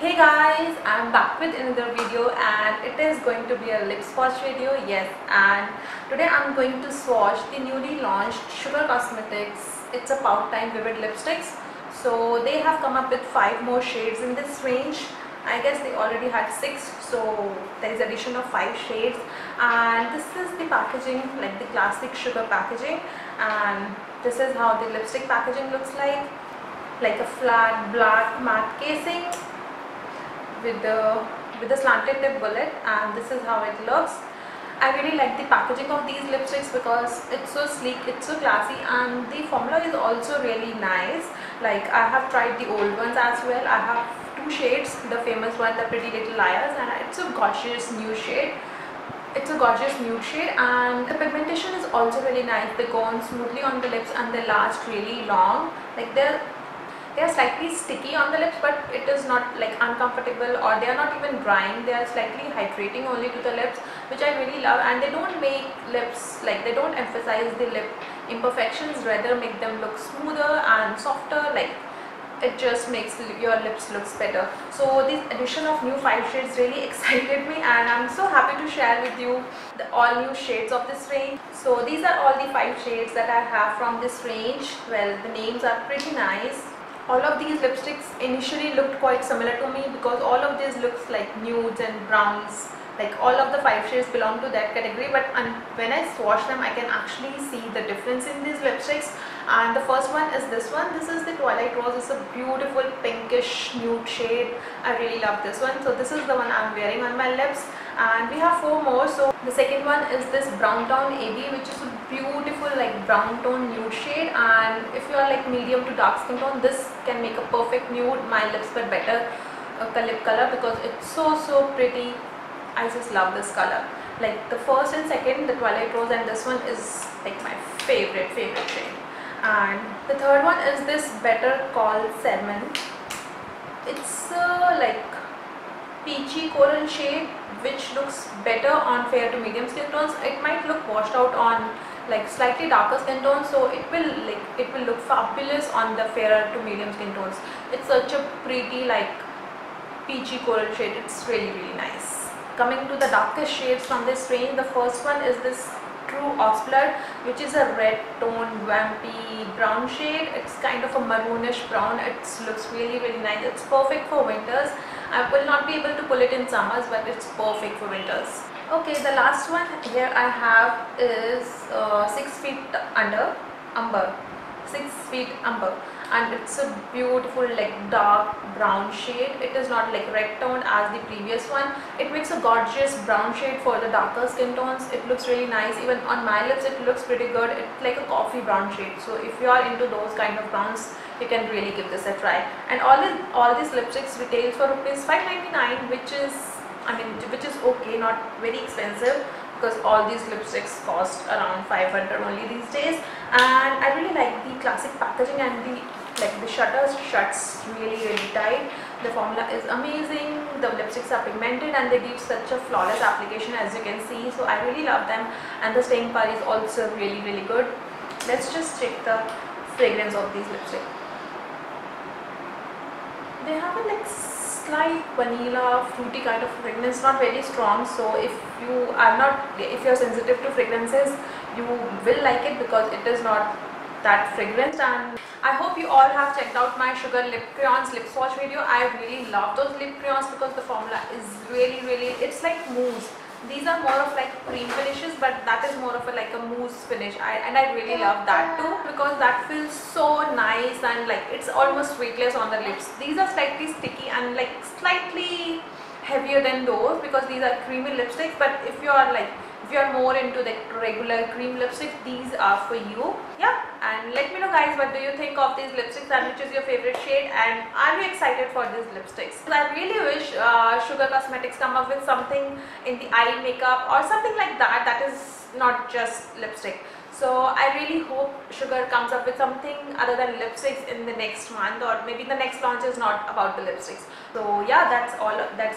Hey guys, I'm back with another video and it is going to be a lip swatch video. Yes, and today I'm going to swatch the newly launched Sugar Cosmetics It's A Pout Time Vivid Lipsticks. So they have come up with 5 more shades in this range. I guess they already had 6, so there is addition of 5 shades. And this is the packaging, like the classic Sugar packaging, and this is how the lipstick packaging looks like a flat black matte casing with a slanted tip bullet, and this is how it looks. I really like the packaging of these lipsticks because it's so sleek, it's so classy, and the formula is also really nice. Like, I have tried the old ones as well. I have 2 shades, the famous one, the Pretty Little Liars, and it's a gorgeous new shade. It's a gorgeous nude shade, and the pigmentation is also really nice. They go on smoothly on the lips and they last really long. Like, they are slightly sticky on the lips, but it is not like uncomfortable, or they are not even drying. They are slightly hydrating only to the lips, which I really love. And they don't make lips, like they don't emphasize the lip imperfections, rather make them look smoother and softer. Like, it just makes your lips look better. So this addition of new 5 shades really excited me, and I'm so happy to share with you the all new shades of this range. So these are all the 5 shades that I have from this range. Well, the names are pretty nice. All of these lipsticks initially looked quite similar to me because all of these looks like nudes and browns. Like, all of the 5 shades belong to that category, but when I swatch them, I can actually see the difference in these lipsticks. And the first one is this one. This is the Twilight Rose. It's a beautiful pinkish nude shade. I really love this one. So this is the one I'm wearing on my lips. And we have 4 more. So the second one is this Brownton Abbey, which is a beautiful like brown tone nude shade. And if you are like medium to dark skin tone, this can make a perfect nude. My lips were better lip color because it's so pretty. I just love this color. Like, the first and second, the Twilight Rose and this one, is like my favorite shade. And the third one is this Better Call Salmon. It's like peachy coral shade, which looks better on fair to medium skin tones. It might look washed out on like slightly darker skin tones, so it will look fabulous on the fairer to medium skin tones. It's such a pretty like peachy coral shade. It's really nice. Coming to the darkest shades from this range, the first one is this True Oxblood, which is a red tone vampy brown shade. It's kind of a maroonish brown. It looks really nice. It's perfect for winters. I will not be able to pull it in summers, but it's perfect for winters. Okay, the last one here I have is 6 Feet Under Umber, and it's a beautiful like dark brown shade. It is not like red toned as the previous one. It makes a gorgeous brown shade for the darker skin tones. It looks really nice. Even on my lips it looks pretty good. It's like a coffee brown shade. So if you are into those kind of browns, you can really give this a try. And all these lipsticks retails for ₹5.99, which is, I mean, which is okay, not very expensive, because all these lipsticks cost around $500 only these days. And I really like the classic packaging, and the shutters shuts really tight. The formula is amazing. The lipsticks are pigmented and they give such a flawless application, as you can see. So I really love them, and the staying power is also really good. Let's just check the fragrance of these lipsticks. They have a like slight vanilla fruity kind of fragrance, not very strong. So if you're sensitive to fragrances, you will like it because it is not that fragrance. And I hope you all have checked out my Sugar lip crayons lip swatch video. I really love those lip crayons because the formula is really it's like mousse. These are more of like cream finishes, but that is more of a like a mousse finish. I really love that too, because that feels so nice, and like it's almost sweetless on the lips. These are slightly sticky and like slightly heavier than those, because these are creamy lipsticks. But if you are more into the regular cream lipsticks, these are for you. Yeah, and let me know guys, what do you think of these lipsticks, and which is your favorite shade, and are you excited for these lipsticks? I really wish Sugar Cosmetics come up with something in the eye makeup or something like that, that is not just lipstick. So I really hope Sugar comes up with something other than lipsticks in the next month, or maybe the next launch is not about the lipsticks. So yeah, that's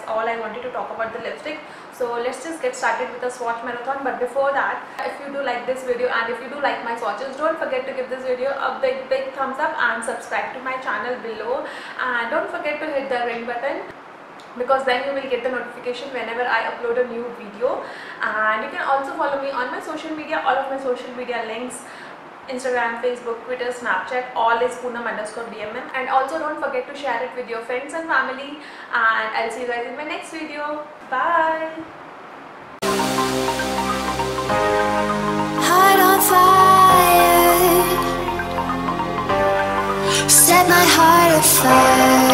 all I wanted to talk about the lipstick. So let's just get started with the swatch marathon. But before that, if you do like this video and if you do like my swatches, don't forget to give this video a big thumbs up and subscribe to my channel below, and don't forget to hit the ring button. because then you will get the notification whenever I upload a new video. And you can also follow me on my social media. All of my social media links, Instagram, Facebook, Twitter, Snapchat, all is Poonam_BMM. And also don't forget to share it with your friends and family. And I'll see you guys in my next video. Bye. Heart on fire. Set my heart afire.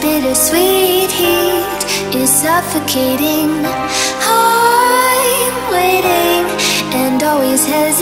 Bittersweet heat is suffocating. I'm waiting and always